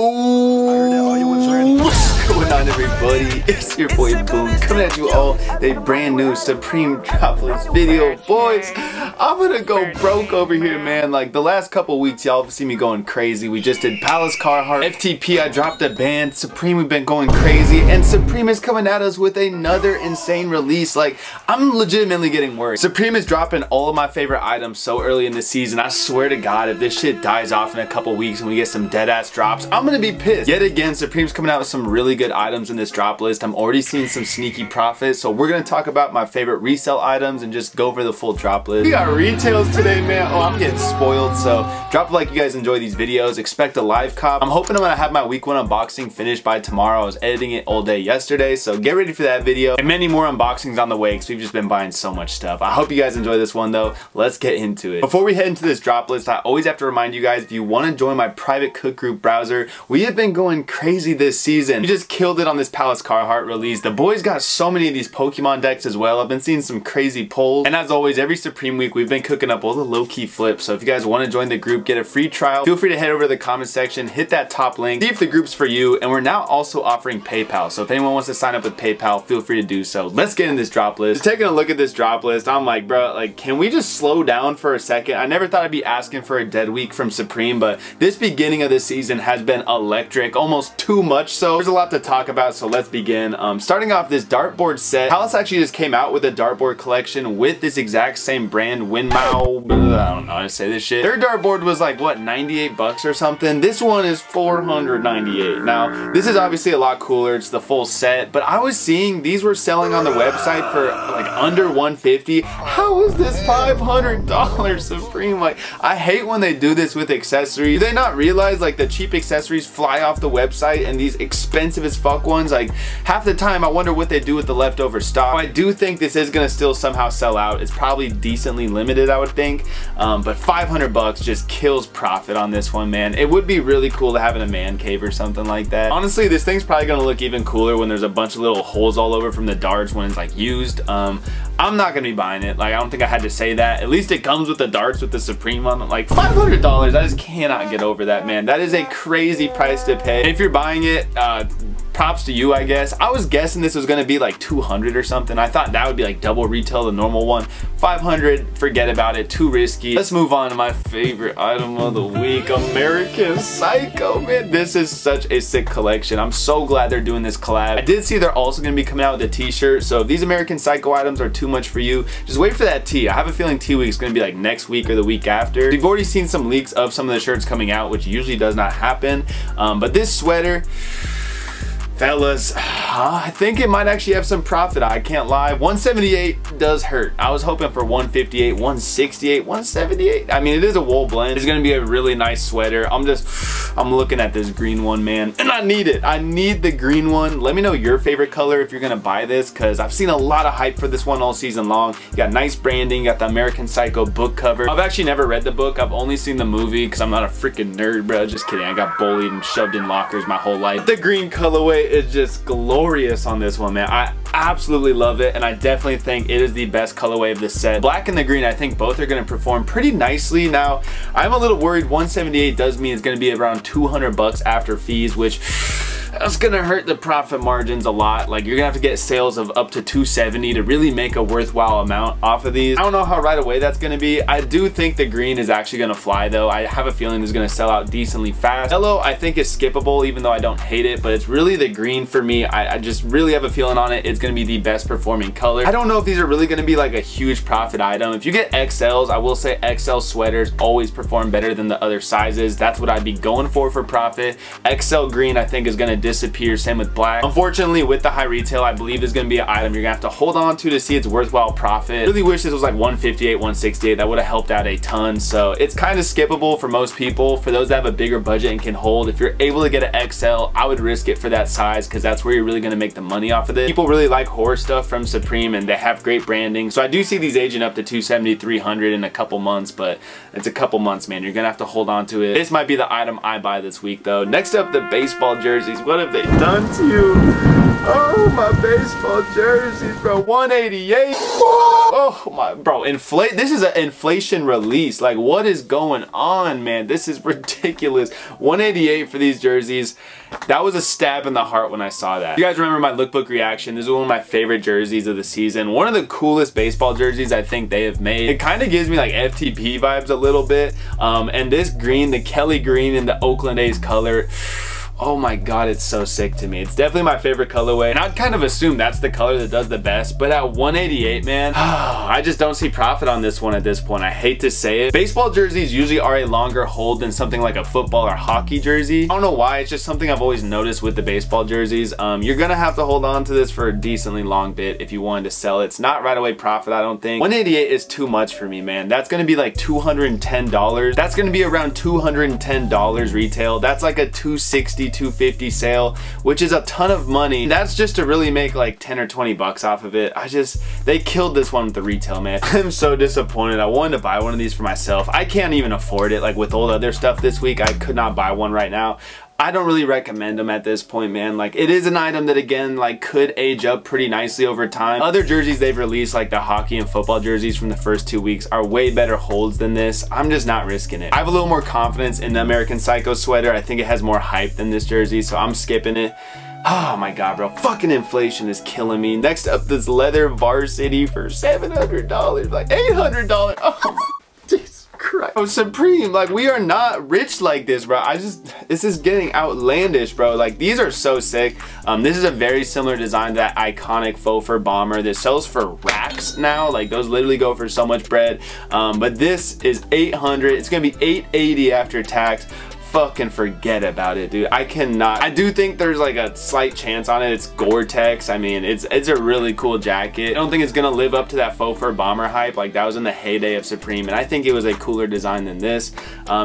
What's going on, everybody? It's your boy Boone coming at you all with a brand new Supreme droplets video. Boys, I'm gonna go broke over here, man. Like the last couple weeks, y'all have seen me going crazy. We just did Palace, Carhartt, FTP, I dropped a band, Supreme, we've been going crazy, and Supreme is coming at us with another insane release. Like, I'm legitimately getting worried. Supreme is dropping all of my favorite items so early in the season. I swear to God, if this shit dies off in a couple weeks and we get some dead ass drops, I'm gonna be pissed. Yet again, Supreme's coming out with some really good items in this drop list. I'm already seeing some sneaky profits, so we're gonna talk about my favorite resale items and just go over the full drop list. We got retails today, man. Oh, I'm getting spoiled. So drop a like, you guys enjoy these videos. Expect a live cop. I'm hoping I'm gonna have my week one unboxing finished by tomorrow. I was editing it all day yesterday, so get ready for that video and many more unboxings on the way because we've just been buying so much stuff. I hope you guys enjoy this one though. Let's get into it. Before we head into this drop list, I always have to remind you guys, if you want to join my private cook group browser, we have been going crazy this season. We just killed it on this Palace Carhartt release. The boys got so many of these Pokemon decks as well. I've been seeing some crazy polls, and as always, every Supreme week we've been cooking up all the low-key flips. So if you guys want to join the group, get a free trial, feel free to head over to the comment section, hit that top link, see if the group's for you. And we're now also offering PayPal, so if anyone wants to sign up with PayPal, feel free to do so. Let's get in this drop list. Just taking a look at this drop list, I'm like, bro, like, can we just slow down for a second? I never thought I'd be asking for a dead week from Supreme, but this beginning of the season has been electric, almost too much so. There's a lot to talk about, so let's begin. Starting off, this dartboard set. Palace actually just came out with a dartboard collection with this exact same brand, Winmau. I don't know how to say this shit. Their dartboard was like, what, 98 bucks or something? This one is 498. Now, this is obviously a lot cooler. It's the full set, but I was seeing these were selling on the website for like under 150. How is this $500 Supreme? Like, I hate when they do this with accessories. Do they not realize like the cheap accessories fly off the website and these expensive as fuck ones, like half the time I wonder what they do with the leftover stock. I do think this is gonna still somehow sell out. It's probably decently limited, I would think, but 500 bucks just kills profit on this one, man. It would be really cool to have in a man cave or something like that. Honestly, this thing's probably gonna look even cooler when there's a bunch of little holes all over from the darts when it's like used. I'm not gonna be buying it. Like, I don't think I had to say that. At least it comes with the darts with the Supreme on them. Like, $500, I just cannot get over that, man. That is a crazy price to pay. And if you're buying it, props to you, I guess. I was guessing this was gonna be like 200 or something. I thought that would be like double retail, the normal one. 500, forget about it, too risky. Let's move on to my favorite item of the week, American Psycho, man. This is such a sick collection. I'm so glad they're doing this collab. I did see they're also gonna be coming out with a t-shirt, so if these American Psycho items are too much for you, just wait for that tee. I have a feeling tee week's gonna be like next week or the week after. We've already seen some leaks of some of the shirts coming out, which usually does not happen, but this sweater, fellas, I think it might actually have some profit. I can't lie. 178 does hurt. I was hoping for 158, 168, 178. I mean, it is a wool blend. It's gonna be a really nice sweater. I'm looking at this green one, man, and I need it. I need the green one. Let me know your favorite color if you're gonna buy this, because I've seen a lot of hype for this one all season long. You got nice branding, you got the American Psycho book cover. I've actually never read the book. I've only seen the movie because I'm not a freaking nerd, bro. Just kidding. I got bullied and shoved in lockers my whole life. The green colorway is just glorious on this one, man. I absolutely love it, and I definitely think it is the best colorway of the set. Black and the green, I think both are going to perform pretty nicely. Now, I'm a little worried. 178 does mean it's going to be around 200 bucks after fees, which that's gonna hurt the profit margins a lot. Like, you're gonna have to get sales of up to 270 to really make a worthwhile amount off of these. I don't know how right away that's gonna be. I do think the green is actually gonna fly though. I have a feeling it's gonna sell out decently fast. Yellow, I think, is skippable, even though I don't hate it, but it's really the green for me. I just really have a feeling on it. It's gonna be the best performing color. I don't know if these are really gonna be like a huge profit item. If you get XLs, I will say XL sweaters always perform better than the other sizes. That's what I'd be going for profit. XL green, I think, is gonna disappear, same with black. Unfortunately, with the high retail, I believe is gonna be an item you're gonna have to hold on to see its worthwhile profit. Really wish this was like 158, 168. That would have helped out a ton. So it's kind of skippable for most people. For those that have a bigger budget and can hold, if you're able to get an XL, I would risk it for that size, because that's where you're really gonna make the money off of this. People really like horror stuff from Supreme, and they have great branding. So I do see these aging up to 270, 300 in a couple months, but it's a couple months, man. You're gonna have to hold on to it. This might be the item I buy this week though. Next up, the baseball jerseys. What have they done to you? Oh, my baseball jersey, bro. 188. Oh, my, bro. This is an inflation release. Like, what is going on, man? This is ridiculous. 188 for these jerseys. That was a stab in the heart when I saw that. You guys remember my lookbook reaction? This is one of my favorite jerseys of the season. One of the coolest baseball jerseys I think they have made. It kind of gives me like FTP vibes a little bit. And this green, the Kelly green and the Oakland A's color. Oh my God, it's so sick to me. It's definitely my favorite colorway. And I'd kind of assume that's the color that does the best, but at 188, man, I just don't see profit on this one at this point. I hate to say it. Baseball jerseys usually are a longer hold than something like a football or hockey jersey. I don't know why, it's just something I've always noticed with the baseball jerseys. You're gonna have to hold on to this for a decently long bit if you wanted to sell it. It's not right away profit, I don't think. 188 is too much for me, man. That's gonna be like $210. That's gonna be around $210 retail. That's like a 260 $250 sale, which is a ton of money. That's just to really make like 10 or 20 bucks off of it. They killed this one with the retail, man. I'm so disappointed. I wanted to buy one of these for myself. I can't even afford it. Like with all the other stuff this week, I could not buy one right now. I don't really recommend them at this point, man. Like, it is an item that, again, like, could age up pretty nicely over time. Other jerseys they've released, like the hockey and football jerseys from the first 2 weeks, are way better holds than this. I'm just not risking it. I have a little more confidence in the American Psycho sweater. I think it has more hype than this jersey, so I'm skipping it. Oh my God, bro, fucking inflation is killing me. Next up, this leather varsity for $700, like $800. Oh. Christ. Oh, Supreme, like, we are not rich like this, bro. This is getting outlandish, bro. Like, these are so sick. This is a very similar design to that iconic faux fur bomber that sells for racks now. Like, those literally go for so much bread. But this is $800. It's gonna be $880 after tax. Fucking forget about it, dude. I cannot. I do think there's like a slight chance on it. It's Gore-Tex. I mean, it's a really cool jacket. I don't think it's gonna live up to that faux fur bomber hype. Like, that was in the heyday of Supreme, and I think it was a cooler design than this.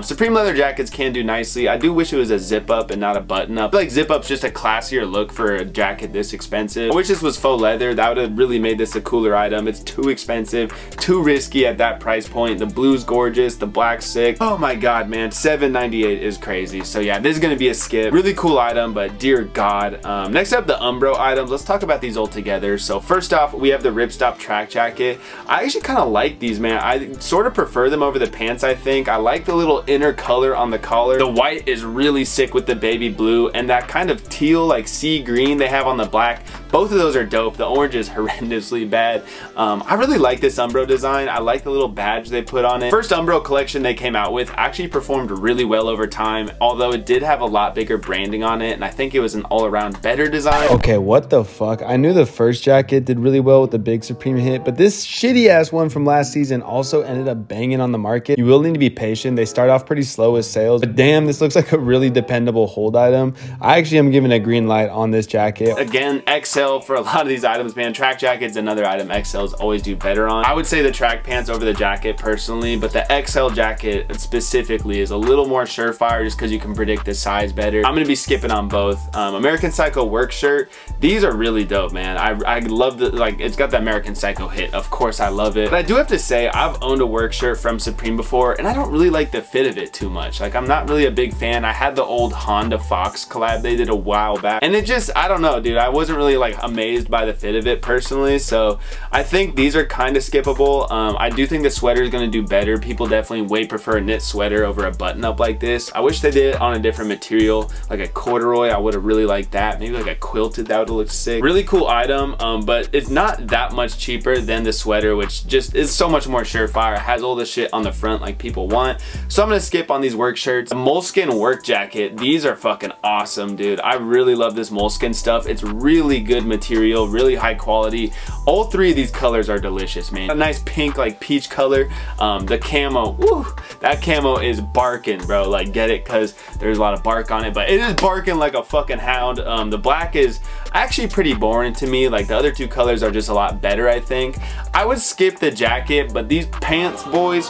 Supreme leather jackets can do nicely. I do wish it was a zip up and not a button up. I feel like zip up's just a classier look for a jacket this expensive. I wish this was faux leather. That would have really made this a cooler item. It's too expensive, too risky at that price point. The blue's gorgeous, the black's sick. Oh my God, man, $798 is crazy. So yeah, this is gonna be a skip. Really cool item, but dear God. Next up, the Umbro items. Let's talk about these all together. So first off, we have the ripstop track jacket. I actually kind of like these, man. I sort of prefer them over the pants, I think. I like the little inner color on the collar. The white is really sick with the baby blue, and that kind of teal, like sea green they have on the black. Both of those are dope. The orange is horrendously bad. I really like this Umbro design. I like the little badge they put on it. First Umbro collection they came out with actually performed really well over time, although it did have a lot bigger branding on it, and I think it was an all-around better design. Okay, what the fuck? I knew the first jacket did really well with the big Supreme hit, but this shitty-ass one from last season also ended up banging on the market. You will need to be patient. They start off pretty slow with sales, but damn, this looks like a really dependable hold item. I actually am giving a green light on this jacket. Again, XL for a lot of these items, man. Track jackets, another item XLs always do better on. I would say the track pants over the jacket personally, but the XL jacket specifically is a little more surefire just because you can predict the size better. I'm gonna be skipping on both. American Psycho work shirt. These are really dope, man. I love the, like, it's got the American Psycho hit. Of course I love it. But I do have to say, I've owned a work shirt from Supreme before, and I don't really like the fit of it too much. Like, I'm not really a big fan. I had the old Honda Fox collab they did a while back, and it just, I don't know, dude. I wasn't really like amazed by the fit of it personally, so I think these are kind of skippable. I do think the sweater is going to do better. People definitely way prefer a knit sweater over a button up like this. I wish they did it on a different material, like a corduroy. I would have really liked that. Maybe like a quilted, that would look sick. Really cool item, but it's not that much cheaper than the sweater, which just is so much more surefire. It has all the shit on the front like people want, so I'm gonna skip on these work shirts. The moleskin work jacket, these are fucking awesome, dude. I really love this moleskin stuff. It's really good material, really high quality. All three of these colors are delicious, man. A nice pink, like peach color. The camo, woo, that camo is barking, bro. Like, get it, because there's a lot of bark on it, but it is barking like a fucking hound. The black is actually pretty boring to me. Like, the other two colors are just a lot better, I think. I would skip the jacket, but these pants, boys,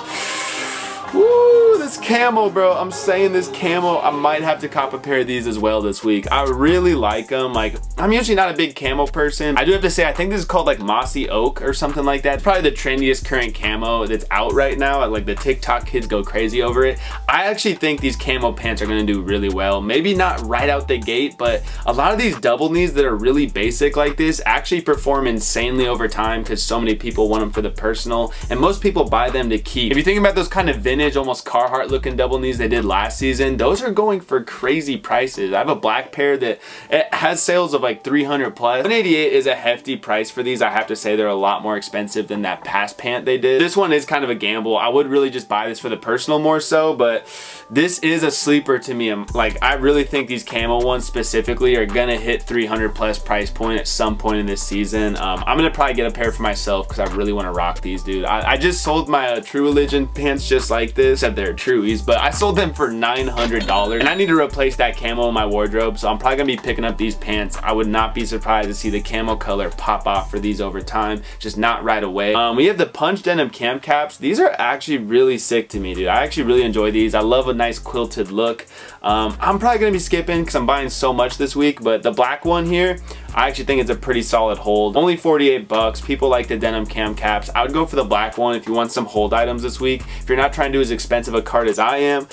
Woo, this camo, bro. I'm saying this camo. I might have to cop a pair of these as well this week. I really like them. Like, I'm usually not a big camo person. I do have to say, I think this is called like mossy oak or something like that. Probably the trendiest current camo that's out right now. Like the TikTok kids go crazy over it. I actually think these camo pants are gonna do really well. Maybe not right out the gate, but a lot of these double knees that are really basic like this actually perform insanely over time because so many people want them for the personal, and most people buy them to keep. If you think about those kind of vintage, almost Carhartt looking double knees they did last season, those are going for crazy prices. I have a black pair that it has sales of like 300 plus. $188 is a hefty price for these. I have to say they're a lot more expensive than that past pant they did. This one is kind of a gamble. I would really just buy this for the personal more so, but this is a sleeper to me. Like, I really think these camo ones specifically are gonna hit 300 plus price point at some point in this season. I'm gonna probably get a pair for myself because I really want to rock these, dude. I just sold my True Religion pants just like this, except they're Trueies, but I sold them for $900 and I need to replace that camo in my wardrobe, so I'm probably gonna be picking up these pants. I would not be surprised to see the camo color pop off for these over time, just not right away. We have the punch denim cam caps. These are actually really sick to me, dude. I actually really enjoy these. I love a nice quilted look. I'm probably gonna be skipping because I'm buying so much this week, but the black one here, I actually think it's a pretty solid hold. Only 48 bucks. People like the denim cam caps. I would go for the black one if you want some hold items this week. If you're not trying to do as expensive a card as I am,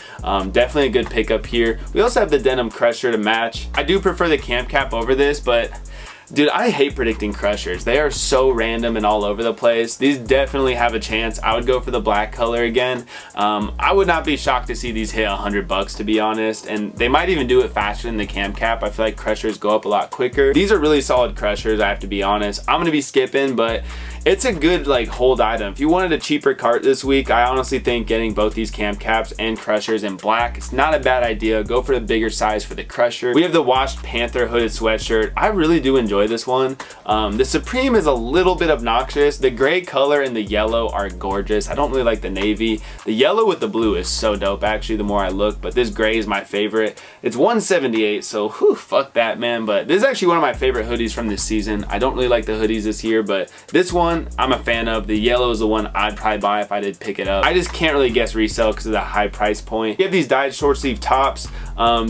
definitely a good pickup here. We also have the denim crusher to match. I do prefer the cam cap over this, but dude, I hate predicting crushers. They are so random and all over the place. These definitely have a chance. I would go for the black color again. I would not be shocked to see these hit 100 bucks, to be honest, and they might even do it faster than the cam cap. I feel like crushers go up a lot quicker. These are really solid crushers, I have to be honest. I'm gonna be skipping, but it's a good like hold item. If you wanted a cheaper cart this week, I honestly think getting both these cam caps and crushers in black, it's not a bad idea. Go for the bigger size for the crusher. We have the washed panther hooded sweatshirt. I really do enjoy this one. The Supreme is a little bit obnoxious. The gray color and the yellow are gorgeous. I don't really like the navy. The yellow with the blue is so dope, actually, the more I look, but this gray is my favorite. It's $178, so whew, fuck that, man. But this is actually one of my favorite hoodies from this season. I don't really like the hoodies this year, but this one I'm a fan of. The yellow is the one I'd probably buy if I did pick it up. I just can't really guess resell because of the high price point. You have these dyed short sleeve tops.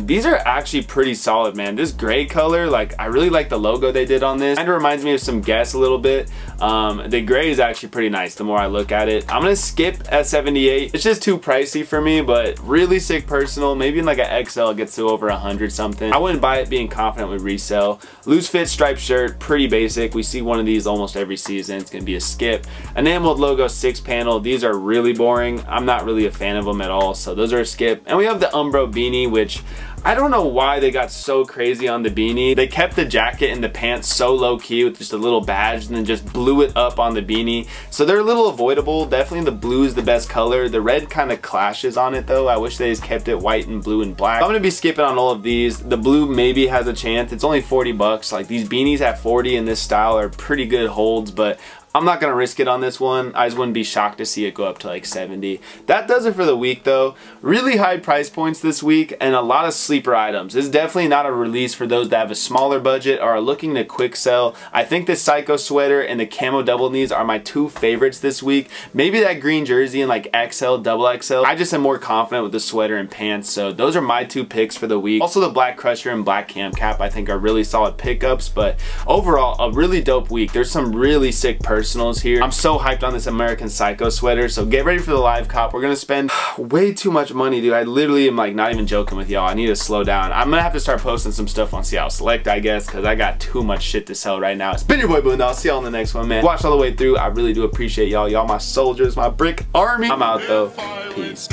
These are actually pretty solid, man. This gray color, like, I really like the logo they did on this. Kind of reminds me of some Guess a little bit. The gray is actually pretty nice the more I look at it. I'm gonna skip at $78. It's just too pricey for me, but really sick personal. Maybe in like an XL it gets to over 100 something. I wouldn't buy it being confident with resell. Loose fit striped shirt, pretty basic. We see one of these almost every season. It's gonna be a skip. Enameled logo 6-panel. These are really boring. I'm not really a fan of them at all, so those are a skip. And we have the Umbro beanie, which I don't know why they got so crazy on the beanie. They kept the jacket and the pants so low key with just a little badge and then just blew it up on the beanie. So they're a little avoidable. Definitely the blue is the best color. The red kind of clashes on it though. I wish they just kept it white and blue and black. I'm gonna be skipping on all of these. The blue maybe has a chance. It's only 40 bucks. Like, these beanies at 40 in this style are pretty good holds, but I'm not gonna risk it on this one. I just wouldn't be shocked to see it go up to like 70. That does it for the week though. Really high price points this week and a lot of sleeper items. This is definitely not a release for those that have a smaller budget or are looking to quick sell. I think the Psycho sweater and the camo double knees are my two favorites this week. Maybe that green jersey and like XL, double XL. I just am more confident with the sweater and pants, so those are my two picks for the week. Also the black crusher and black cam cap I think are really solid pickups, but overall a really dope week. There's some really sick personals here. I'm so hyped on this American Psycho sweater, so get ready for the live cop. We're gonna spend way too much money, dude. I literally am like not even joking with y'all. I need to slow down. I'm gonna have to start posting some stuff on Seattle Select, I guess, because I got too much shit to sell right now. It's been your boy Boone. I'll see y'all in the next one, man. Watch all the way through. I really do appreciate y'all. Y'all my soldiers, my brick army. I'm out though. Peace.